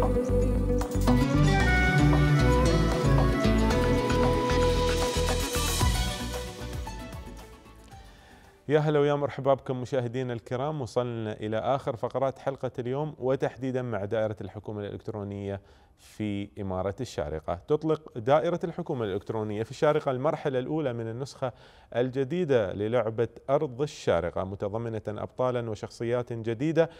يا هلا ويا مرحبا بكم مشاهدينا الكرام. وصلنا إلى آخر فقرات حلقة اليوم، وتحديدا مع دائرة الحكومة الإلكترونية في إمارة الشارقة. تطلق دائرة الحكومة الإلكترونية في الشارقة المرحلة الأولى من النسخة الجديدة للعبة أرض الشارقة، متضمنة أبطالا وشخصيات جديدة،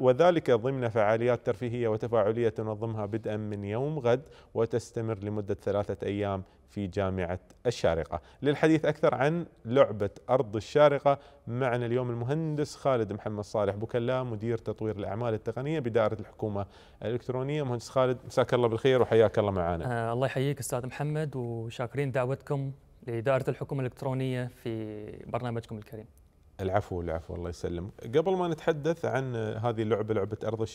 وذلك ضمن فعاليات ترفيهية وتفاعلية تنظمها بدءا من يوم غد وتستمر لمدة 3 أيام في جامعة الشارقة. للحديث أكثر عن لعبة أرض الشارقة معنا اليوم المهندس خالد محمد صالح بوكلا، مدير تطوير الأعمال التقنية بدائرة الحكومة الإلكترونية. مهندس خالد، مساك الله بالخير وحياك الله معنا. الله يحييك أستاذ محمد، وشاكرين دعوتكم لدائرة الحكومة الإلكترونية في برنامجكم الكريم. العفو العفو، الله يسلم. قبل ما نتحدث عن هذه اللعبة، لعبة أرض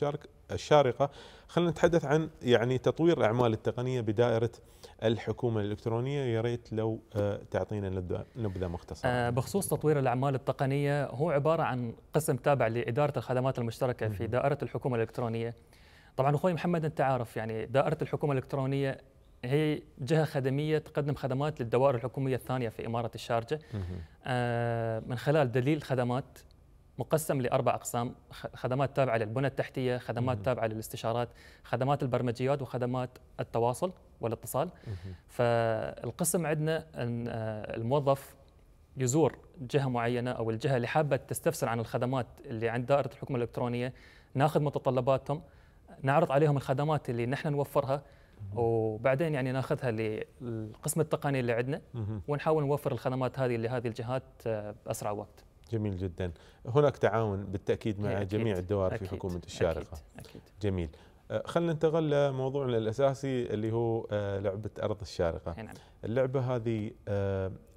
الشارقة، خلينا نتحدث عن يعني تطوير الأعمال التقنية بدائرة الحكومة الإلكترونية. يا ريت لو تعطينا نبذة مختصرة بخصوص تطوير الأعمال التقنية. هو عبارة عن قسم تابع لإدارة الخدمات المشتركة في دائرة الحكومة الإلكترونية. طبعا أخوي محمد، أنت عارف يعني دائرة الحكومة الإلكترونية هي جهة خدمية تقدم خدمات للدوائر الحكومية الثانية في إمارة الشارقة من خلال دليل خدمات مقسم لأربع أقسام: خدمات تابعة للبنى التحتية، خدمات تابعة للاستشارات، خدمات البرمجيات، وخدمات التواصل والاتصال. فالقسم عندنا أن الموظف يزور جهة معينة أو الجهة اللي حابة تستفسر عن الخدمات اللي عند دائرة الحكومة الإلكترونية، ناخذ متطلباتهم، نعرض عليهم الخدمات اللي نحن نوفرها، وبعدين يعني ناخذها للقسم التقني اللي عندنا ونحاول نوفر الخدمات هذه لهذه الجهات بأسرع وقت. جميل جدا. هناك تعاون بالتأكيد مع جميع الدوائر في حكومة الشارقة. أكيد. جميل. خلينا ننتقل لموضوعنا الأساسي اللي هو لعبة أرض الشارقة. نعم. اللعبة هذه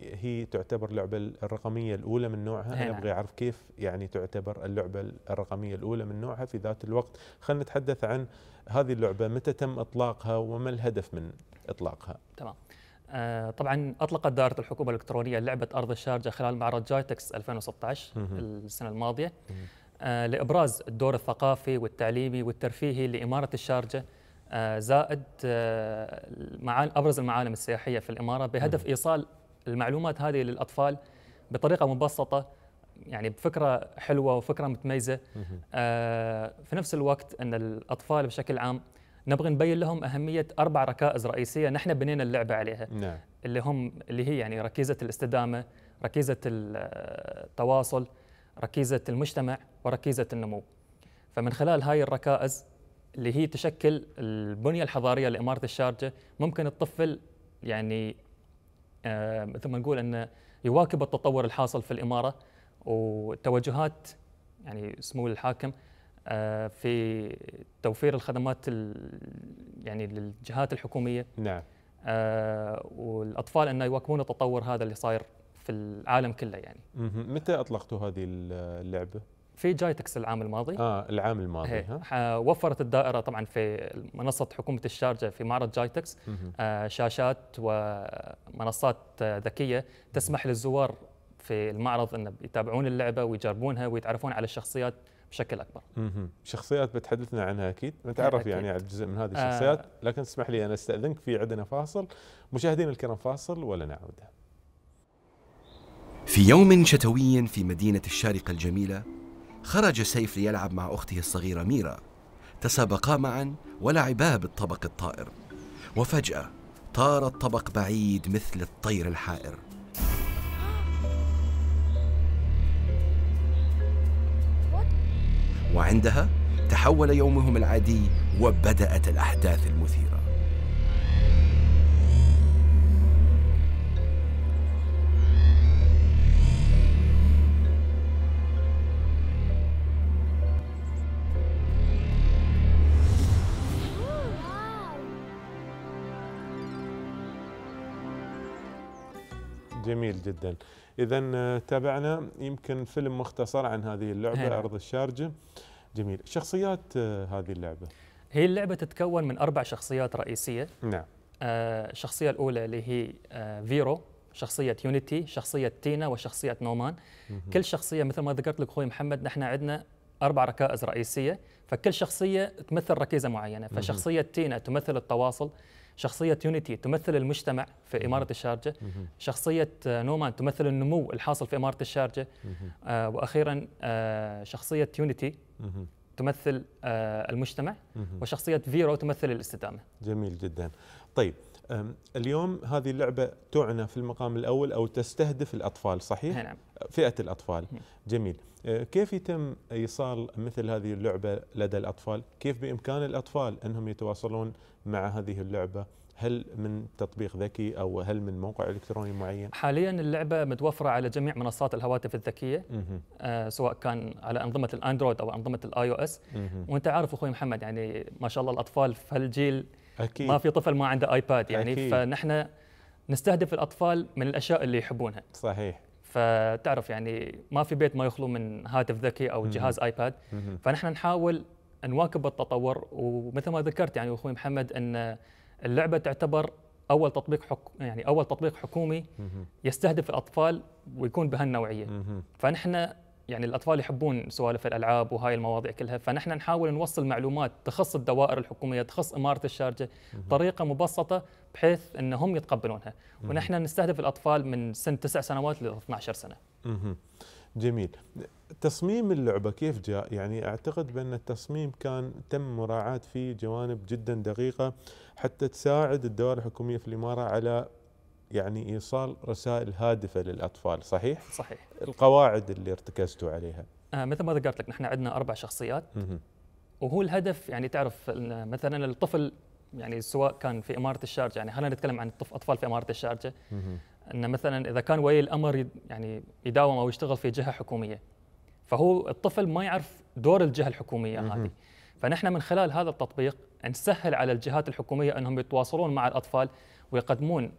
هي تعتبر اللعبة الرقمية الأولى من نوعها. نعم. أنا أبغى أعرف كيف يعني تعتبر اللعبة الرقمية الأولى من نوعها في ذات الوقت. خلينا نتحدث عن هذه اللعبة، متى تم إطلاقها وما الهدف من إطلاقها؟ تمام. طبعا أطلقت دائرة الحكومة الإلكترونية لعبة أرض الشارقة خلال معرض جايتكس 2016 السنة الماضية لإبراز الدور الثقافي والتعليمي والترفيهي لإمارة الشارقة، زائد أبرز المعالم السياحية في الإمارة، بهدف إيصال المعلومات هذه للأطفال بطريقة مبسطة، يعني بفكرة حلوة وفكرة متميزة. في نفس الوقت أن الأطفال بشكل عام نبغي نبين لهم أهمية 4 ركائز رئيسية نحن بنينا اللعبة عليها. نعم. اللي هي يعني ركيزة الاستدامة، ركيزة التواصل، ركيزة المجتمع، وركيزة النمو. فمن خلال هاي الركائز اللي هي تشكل البنية الحضارية لإمارة الشارقة، ممكن الطفل يعني مثل ما نقول أنه يواكب التطور الحاصل في الإمارة والتوجهات يعني سمو الحاكم في توفير الخدمات يعني للجهات الحكومية. نعم. والأطفال أن يواكبون التطور هذا اللي صاير في العالم كله يعني. متى أطلقتوا هذه اللعبة؟ في جايتكس العام الماضي. العام الماضي. وفرت الدائرة طبعا في منصة حكومة الشارقة في معرض جايتكس شاشات ومنصات ذكية تسمح للزوار في المعرض أن يتابعون اللعبة ويجربونها ويتعرفون على الشخصيات بشكل أكبر. شخصيات بتحدثنا عنها أكيد، نتعرف يعني على جزء من هذه الشخصيات، لكن اسمح لي أنا أستأذنك، في عندنا فاصل. مشاهدينا الكرام، فاصل ولا نعود. في يوم شتوي في مدينة الشارقة الجميلة، خرج سيف ليلعب مع أخته الصغيرة ميرا. تسابقا معا ولعبا بالطبق الطائر، وفجأة طار الطبق بعيد مثل الطير الحائر. وعندها تحول يومهم العادي وبدأت الأحداث المثيرة. جميل جدا. إذا تابعنا يمكن فيلم مختصر عن هذه اللعبة. أرض الشارقة. جميل. شخصيات هذه اللعبة، هي اللعبة تتكون من 4 شخصيات رئيسية. نعم. الشخصية الأولى اللي هي فيرو، شخصية يونيتي، شخصية تينا، وشخصية نومان. كل شخصية مثل ما ذكرت لك أخوي محمد، نحن عندنا 4 ركائز رئيسيه، فكل شخصيه تمثل ركيزه معينه، فشخصيه تينا تمثل التواصل، شخصيه يونيتي تمثل المجتمع في اماره الشارقه، شخصيه نومان تمثل النمو الحاصل في اماره الشارقه، واخيرا شخصيه يونيتي تمثل المجتمع، وشخصيه فيرو تمثل الاستدامه. جميل جدا. طيب اليوم هذه اللعبه تعنى في المقام الاول او تستهدف الاطفال، صحيح؟ نعم، فئه الاطفال. جميل. كيف يتم ايصال مثل هذه اللعبه لدى الاطفال؟ كيف بامكان الاطفال انهم يتواصلون مع هذه اللعبه؟ هل من تطبيق ذكي او هل من موقع الكتروني معين؟ حاليا اللعبه متوفره على جميع منصات الهواتف الذكيه، سواء كان على انظمه الاندرويد او انظمه الاي او اس. وانت عارف اخوي محمد، يعني ما شاء الله الاطفال في هالجيل أكيد. ما في طفل ما عنده ايباد يعني أكيد. فنحن نستهدف الاطفال من الاشياء اللي يحبونها. صحيح. فتعرف يعني ما في بيت ما يخلو من هاتف ذكي او جهاز ايباد، فنحن نحاول نواكب التطور. ومثل ما ذكرت يعني اخوي محمد ان اللعبه تعتبر اول تطبيق حكومي يستهدف الاطفال ويكون بهالنوعيه. فنحن يعني الاطفال يحبون سوالف الالعاب وهاي المواضيع كلها، فنحن نحاول نوصل معلومات تخص الدوائر الحكوميه، تخص اماره الشارقه بطريقه مبسطه بحيث انهم يتقبلونها، ونحن نستهدف الاطفال من سن 9 سنوات ل 12 سنه. جميل. تصميم اللعبه كيف جاء؟ يعني اعتقد بان التصميم كان تم مراعاه فيه جوانب جدا دقيقه حتى تساعد الدوائر الحكوميه في الاماره على يعني ايصال رسائل هادفه للاطفال، صحيح؟ صحيح. القواعد اللي ارتكزتوا عليها. مثل ما ذكرت لك نحن عندنا 4 شخصيات، وهو الهدف يعني تعرف مثلا الطفل يعني سواء كان في اماره الشارقه، يعني خلينا نتكلم عن الاطفال في اماره الشارقه، ان مثلا اذا كان ولي الامر يعني يداوم او يشتغل في جهه حكوميه، فهو الطفل ما يعرف دور الجهه الحكوميه هذه، فنحن من خلال هذا التطبيق نسهل على الجهات الحكوميه انهم يتواصلون مع الاطفال ويقدمون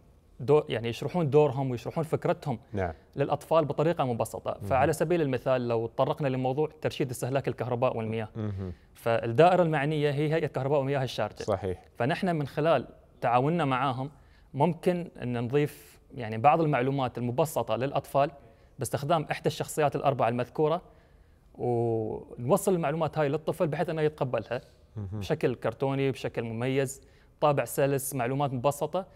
يعني يشرحون دورهم ويشرحون فكرتهم نعم. للأطفال بطريقة مبسطة. فعلى سبيل المثال لو تطرقنا لموضوع ترشيد استهلاك الكهرباء والمياه، فالدائرة المعنية هي هيئة كهرباء ومياه الشارقة. صحيح. فنحن من خلال تعاوننا معاهم ممكن أن نضيف يعني بعض المعلومات المبسطة للأطفال باستخدام إحدى الشخصيات ال4 المذكورة، ونوصل المعلومات هاي للطفل بحيث أنه يتقبلها بشكل كرتوني، بشكل مميز، طابع سلس، معلومات مبسطة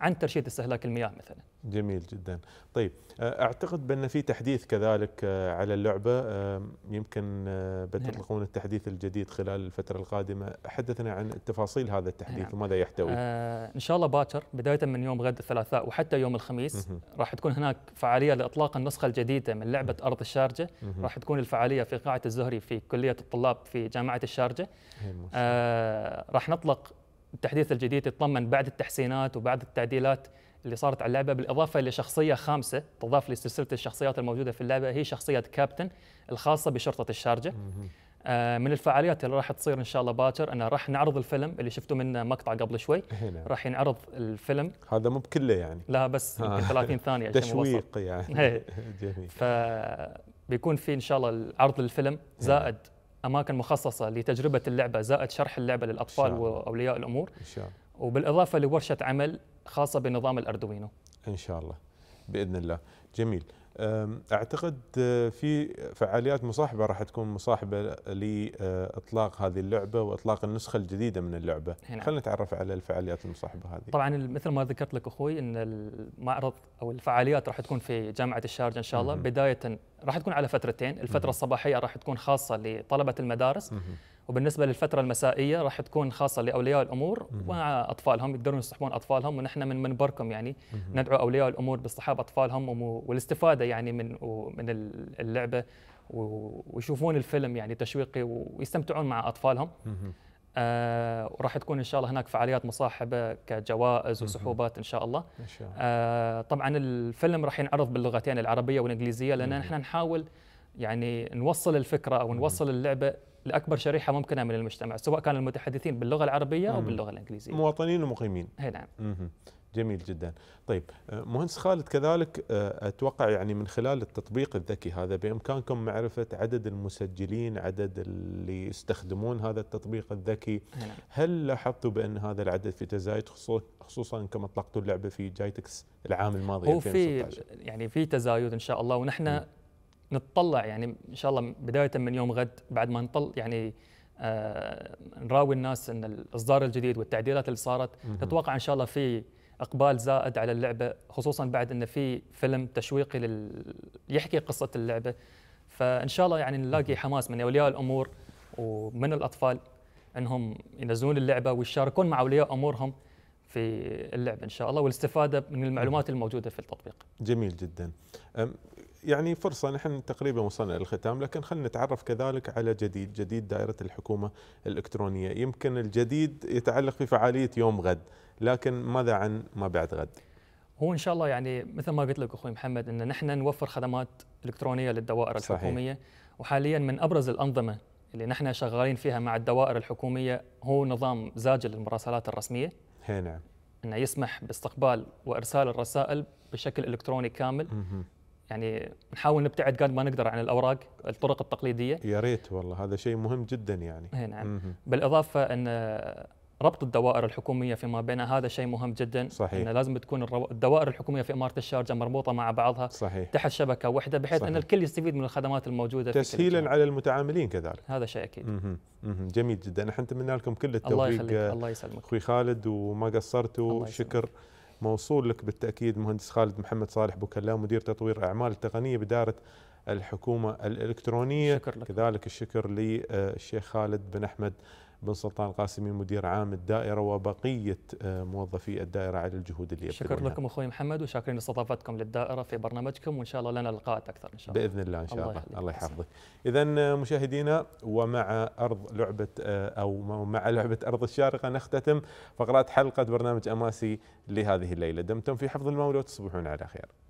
عن ترشيد استهلاك المياه مثلا. جميل جدا. طيب اعتقد بان في تحديث كذلك على اللعبه، يمكن بتطلقون التحديث الجديد خلال الفتره القادمه، حدثنا عن تفاصيل هذا التحديث وماذا يحتوي. ان شاء الله باكر بدايه من يوم غد الثلاثاء وحتى يوم الخميس راح تكون هناك فعاليه لاطلاق النسخه الجديده من لعبه ارض الشارقه. راح تكون الفعاليه في قاعه الزهري في كليه الطلاب في جامعه الشارقه. راح نطلق التحديث الجديد يتضمن بعض التحسينات وبعض التعديلات اللي صارت على اللعبه، بالاضافه لشخصيه خامسه تضاف لسلسله الشخصيات الموجوده في اللعبه، هي شخصيه كابتن الخاصه بشرطه الشارقه. من الفعاليات اللي راح تصير ان شاء الله باكر، انا راح نعرض الفيلم اللي شفتوا منه مقطع قبل شوي. راح ينعرض الفيلم هذا مو بكله يعني، لا بس 30 ثانيه تشويق يعني. جميل. فبيكون في ان شاء الله عرض الفيلم زائد أماكن مخصصة لتجربة اللعبة، زائد شرح اللعبة للأطفال وأولياء الأمور إن شاء الله، وبالإضافة لورشة عمل خاصة بنظام الأردوينو إن شاء الله بإذن الله. جميل. أعتقد في فعاليات مصاحبة راح تكون مصاحبة لإطلاق هذه اللعبة وإطلاق النسخة الجديدة من اللعبة. خلينا نتعرف على الفعاليات المصاحبة هذه. طبعا مثل ما ذكرت لك أخوي أن المعرض أو الفعاليات راح تكون في جامعة الشارقة إن شاء الله. بداية راح تكون على فترتين، الفترة الصباحية راح تكون خاصة لطلبة المدارس، وبالنسبة للفترة المسائية راح تكون خاصة لأولياء الأمور مع أطفالهم، يقدرون يصحبون أطفالهم، ونحن من منبركم يعني ندعو أولياء الأمور باصطحاب أطفالهم والاستفادة يعني من اللعبة، ويشوفون الفيلم يعني تشويقي ويستمتعون مع أطفالهم. وراح تكون إن شاء الله هناك فعاليات مصاحبة كجوائز وسحوبات إن شاء الله. طبعا الفيلم راح ينعرض باللغتين العربية والإنجليزية، لأن نحن نحاول يعني نوصل الفكرة أو نوصل اللعبة لأكبر شريحة ممكنة من المجتمع، سواء كان المتحدثين باللغة العربية أو باللغة الإنجليزية، مواطنين ومقيمين. نعم. جميل جدا. طيب مهندس خالد، كذلك أتوقع يعني من خلال التطبيق الذكي هذا بإمكانكم معرفة عدد المسجلين، عدد اللي يستخدمون هذا التطبيق الذكي. هل لاحظتوا بأن هذا العدد في تزايد، خصوصا أنكم أطلقتوا اللعبة في جايتكس العام الماضي 2016؟ في يعني في تزايد إن شاء الله، ونحن نتطلع يعني ان شاء الله بدايه من يوم غد بعد ما نطلع يعني نراوي الناس ان الاصدار الجديد والتعديلات اللي صارت نتوقع ان شاء الله في اقبال زائد على اللعبه، خصوصا بعد ان في فيلم تشويقي يحكي قصه اللعبه، فان شاء الله يعني نلاقي حماس من اولياء الامور ومن الاطفال انهم ينزلون اللعبه ويشاركون مع اولياء امورهم في اللعبه ان شاء الله والاستفاده من المعلومات الموجوده في التطبيق. جميل جدا. يعني فرصة نحن تقريبا وصلنا للختام، لكن خلينا نتعرف كذلك على جديد دائرة الحكومة الإلكترونية. يمكن الجديد يتعلق في فعالية يوم غد، لكن ماذا عن ما بعد غد؟ هو إن شاء الله يعني مثل ما قلت لك أخوي محمد أن نحن نوفر خدمات إلكترونية للدوائر الحكومية. صحيح. وحاليا من أبرز الأنظمة اللي نحن شغالين فيها مع الدوائر الحكومية هو نظام زاجل للمراسلات الرسمية. نعم. أنه يسمح باستقبال وإرسال الرسائل بشكل إلكتروني كامل. يعني نحاول نبتعد قد ما نقدر عن الاوراق الطرق التقليديه. يا ريت والله، هذا شيء مهم جدا يعني. نعم. بالاضافه ان ربط الدوائر الحكوميه فيما بينها هذا شيء مهم جدا. صحيح. ان لازم تكون الدوائر الحكوميه في اماره الشارقه مربوطه مع بعضها. صحيح. تحت شبكه واحده بحيث صحيح. ان الكل يستفيد من الخدمات الموجوده تسهيلا على المتعاملين كذلك. هذا شيء اكيد. جميل جدا. احنا نتمنى لكم كل التوفيق. الله يخليك. الله يسلمك اخوي خالد، وما قصرتوا. شكر موصول لك بالتأكيد مهندس خالد محمد صالح بوكلا مدير تطوير أعمال التقنية بدائرة الحكومة الإلكترونية. شكر لك. كذلك الشكر للشيخ خالد بن أحمد بن سلطان القاسمي مدير عام الدائرة وبقية موظفي الدائرة على الجهود اللي يبذلونها. شكر لكم أخوي محمد وشاكرين لاستضافتكم للدائرة في برنامجكم، وإن شاء الله لنا لقاءات أكثر إن شاء الله بإذن الله. إن شاء الله. الله يحفظك. إذن مشاهدينا، ومع لعبة أرض الشارقة نختتم فقرات حلقة برنامج أماسي لهذه الليلة. دمتم في حفظ المولى وتصبحون على خير.